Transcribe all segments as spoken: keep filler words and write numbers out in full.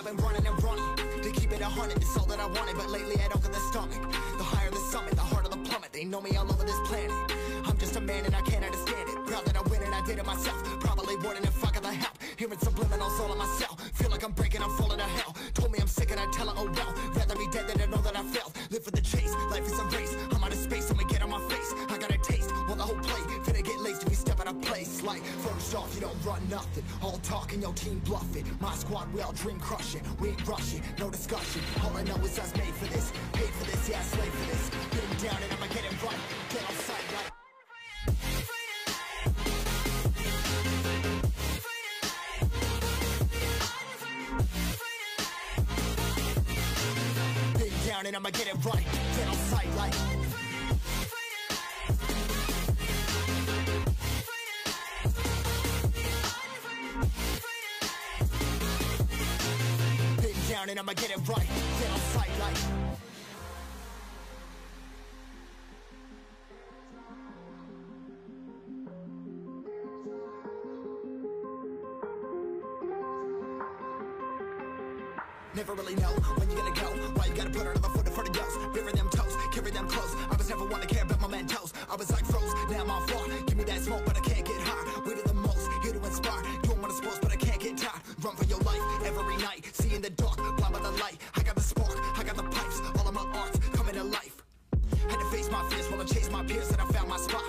I've been running and running. To keep it a hundred, it's all that I wanted. But lately I don't get the stomach. The higher the summit, the harder the plummet. They know me all over this planet. I'm just a man and I can't understand it. Proud that I win and I did it myself. Probably wouldn't if I got the help. Hearing subliminals all in my cell. Feel like I'm breaking, I'm falling to hell. Told me I'm sick and I tell her, oh well. Rather be dead than to know that I failed. Live for the chase, life is a race. I'm out of space, I'ma get on my face. I got a taste, well the whole play. Finna get laced if you step out of place. Like, first off, you don't run nothing. All talk and your team bluffing. My squad, we all dream crushing. We ain't rushing, no discussion. All I know is I was made for this. Paid for this, yeah I slaved for this. Been down and I'ma get it right. Get on sight like and I'ma get it right, get on sight like bend down and I'ma get it right, get on sight like. Never really know when you gotta go. Why you gotta put another foot in front of yours? Bury them toes, carry them close. I was never one to care about my Mentos. I was like froze, now I'm on floor. Give me that smoke, but I can't get high. We do the most, here to inspire. Doing what I'm supposed, but I can't get tired. Run for your life, every night. See in the dark, blind by the light. I got the spark, I got the pipes. All of my arts coming to life. Had to face my fears while I chased my peers, and I found my spot.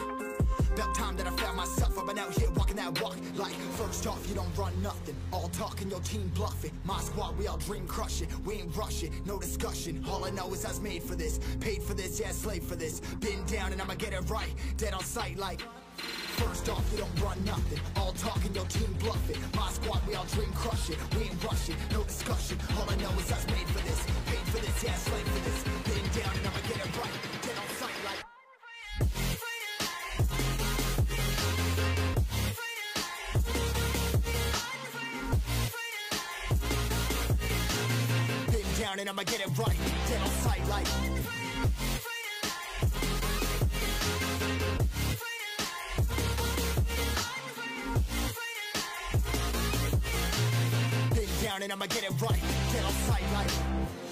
About time that I found myself. I've been out here walking that walk. Like, first off, you don't run nothing. All talk and your team bluffing. My squad, we all dream crushing. We ain't rushing, no discussion. All I know is I was made for this. Paid for this, yeah, slave for this. Been down and I'ma get it right. Dead on sight like. First off, you don't run nothing. All talk and your team bluffing. My squad, we all dream crushing. We ain't rushing, no discussion. All I know is I was made for this. Paid for this, yeah, slave for this. Been down and I'ma get it right. Dead on sight like. And I'ma get it right, dead on sight like. Bend down and I'ma get it right, dead on sight like.